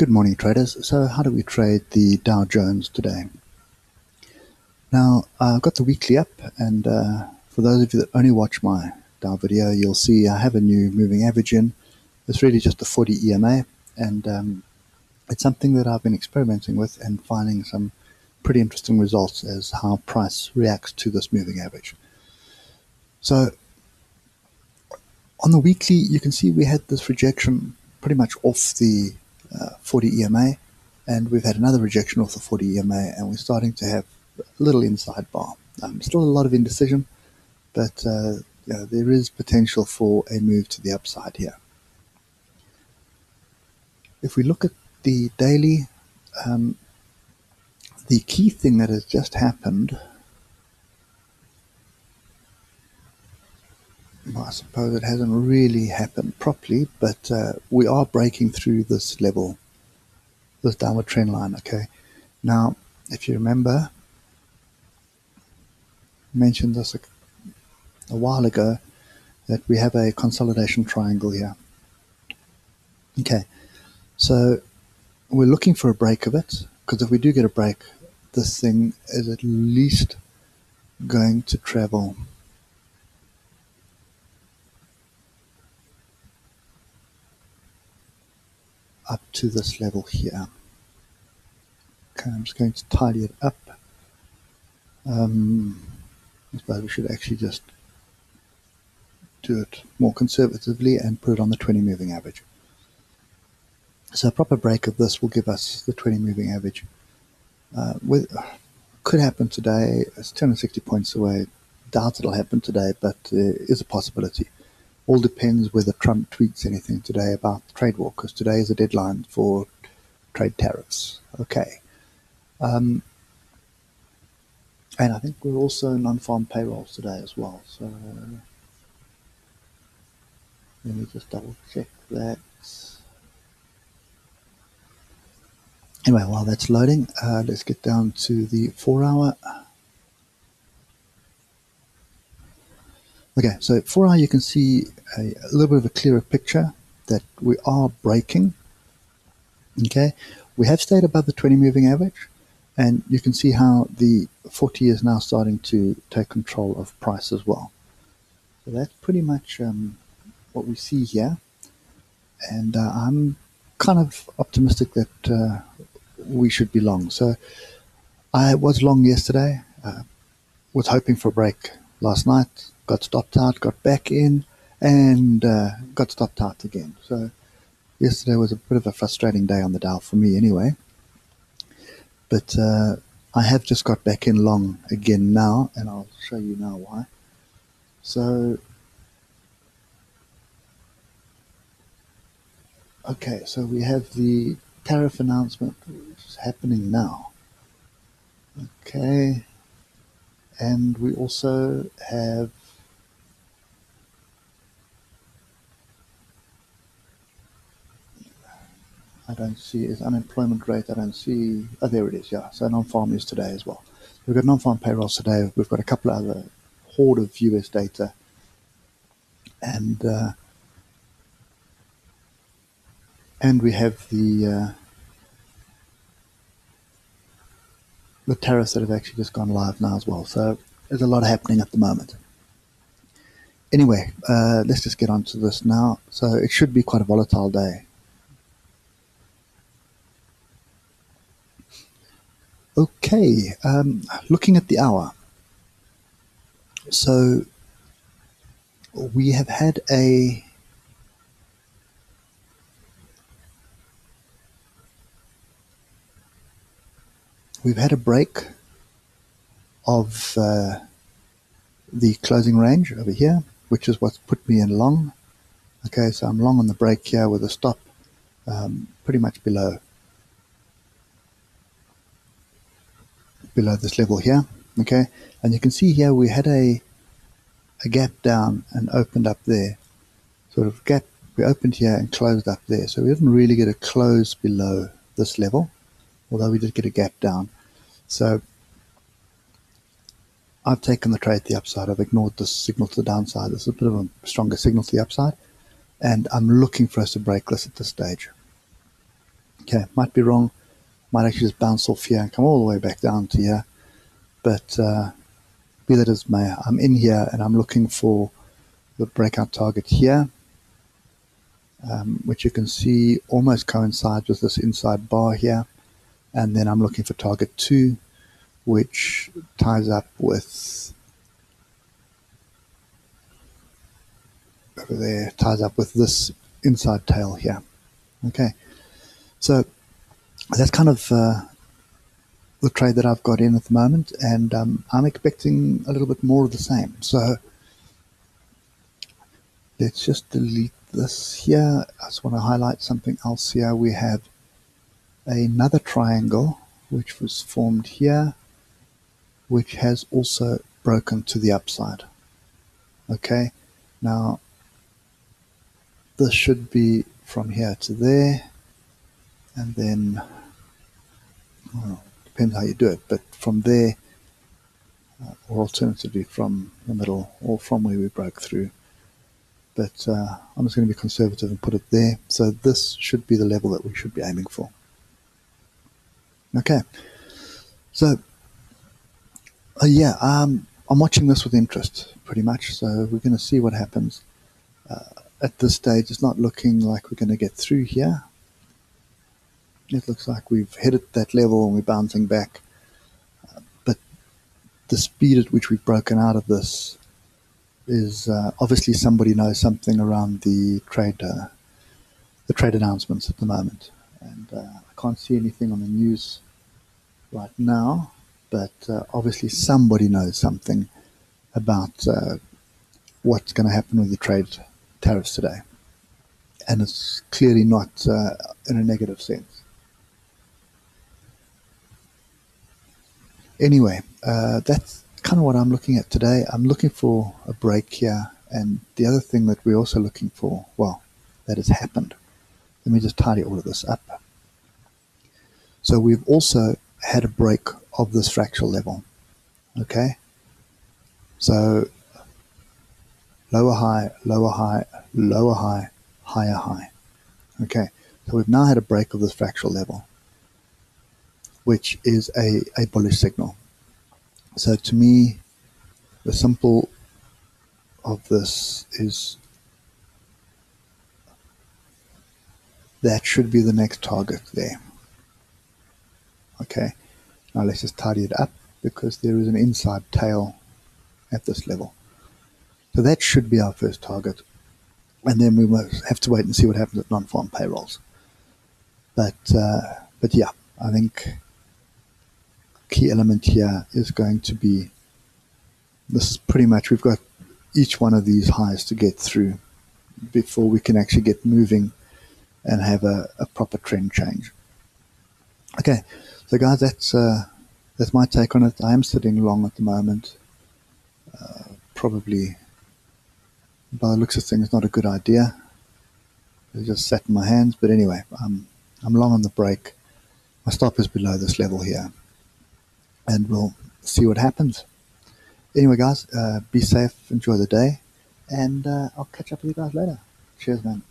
Good morning, traders. So how do we trade the Dow Jones today? Now, I've got the weekly up, and for those of you that only watch my Dow video, you'll see I have a new moving average in. It's really just a 40 EMA, and it's something that I've been experimenting with and finding some pretty interesting results as how price reacts to this moving average. So on the weekly, you can see we had this rejection pretty much off the 40 EMA, and we've had another rejection off the 40 EMA, and we're starting to have a little inside bar. Still a lot of indecision, but you know, there is potential for a move to the upside here. If we look at the daily, the key thing that has just happened, well, I suppose it hasn't really happened properly, but we are breaking through this level, this downward trend line, okay? Now, if you remember, I mentioned this a while ago, that we have a consolidation triangle here. Okay, so we're looking for a break of it, because if we do get a break, this thing is at least going to travel up to this level here. Okay, I'm just going to tidy it up. I suppose we should actually just do it more conservatively and put it on the 20 moving average. So a proper break of this will give us the 20 moving average. Could happen today. It's 260 points away. Doubt it'll happen today, but there is a possibility. All depends whether Trump tweets anything today about trade war, because today is a deadline for trade tariffs. Okay. And I think we're also non-farm payrolls today as well. So let me just double check that. Anyway, while that's loading, let's get down to the 4-hour. Okay, so 4-hour, you can see a little bit of a clearer picture that we are breaking. Okay, we have stayed above the 20 moving average, and you can see how the 40 is now starting to take control of price as well. So that's pretty much what we see here, and I'm kind of optimistic that we should be long. So I was long yesterday, was hoping for a break last night, got stopped out, got back in, and got stopped out again. So yesterday was a bit of a frustrating day on the Dow for me anyway. But I have just got back in long again now, and I'll show you now why. So, okay, so we have the tariff announcement, which is happening now. Okay, and we also have I don't see is unemployment rate. I don't see. Oh, there it is. Yeah. So non-farm is today as well. We've got non-farm payrolls today. We've got a couple of other horde of US data, and we have the tariffs that have actually just gone live now as well. So there's a lot happening at the moment. Anyway, let's just get on to this now. So it should be quite a volatile day. Okay, looking at the hour, so we have had a break of the closing range over here, which is what's put me in long. Okay, so I'm long on the break here with a stop pretty much below this level here, okay, and you can see here we had a gap down and opened up there, sort of gap. We opened here and closed up there, so we didn't really get a close below this level, although we did get a gap down. So I've taken the trade to the upside. I've ignored this signal to the downside. This is a bit of a stronger signal to the upside, and I'm looking for us to break this at this stage. Okay, might be wrong. Might actually just bounce off here and come all the way back down to here. But be that as may, I'm in here and I'm looking for the breakout target here, which you can see almost coincides with this inside bar here. And then I'm looking for target 2, which ties up with over there, ties up with this inside tail here. Okay, so that's kind of the trade that I've got in at the moment, and I'm expecting a little bit more of the same. So let's just delete this here. I just want to highlight something else here. We have another triangle which was formed here, which has also broken to the upside. Okay, now this should be from here to there, and then well, depends how you do it, but from there or alternatively from the middle or from where we broke through, but I'm just going to be conservative and put it there. So this should be the level that we should be aiming for. Okay, so yeah, I'm watching this with interest pretty much, so we're going to see what happens. At this stage it's not looking like we're going to get through here. It looks like we've headed that level and we're bouncing back, but the speed at which we've broken out of this is obviously somebody knows something around the trade announcements at the moment, and I can't see anything on the news right now, but obviously somebody knows something about what's going to happen with the trade tariffs today, and it's clearly not in a negative sense. Anyway, that's kind of what I'm looking at today. I'm looking for a break here, and the other thing that we're also looking for, well, that has happened. Let me just tidy all of this up. So we've also had a break of this fractional level. Okay, so lower high, lower high, lower high, higher high. Okay, so we've now had a break of this fractional level, which is a bullish signal. So to me, the simple of this is that should be the next target there. Okay, now let's just tidy it up because there is an inside tail at this level. So that should be our first target. And then we must have to wait and see what happens at non-farm payrolls. But yeah, I think key element here is going to be, this is pretty much, we've got each one of these highs to get through before we can actually get moving and have a proper trend change. Okay, so guys, that's my take on it. I am sitting long at the moment. Probably, by the looks of things, not a good idea. It just sat in my hands. But anyway, I'm long on the break. My stop is below this level here, and we'll see what happens. Anyway, guys, be safe, enjoy the day, and I'll catch up with you guys later. Cheers, man.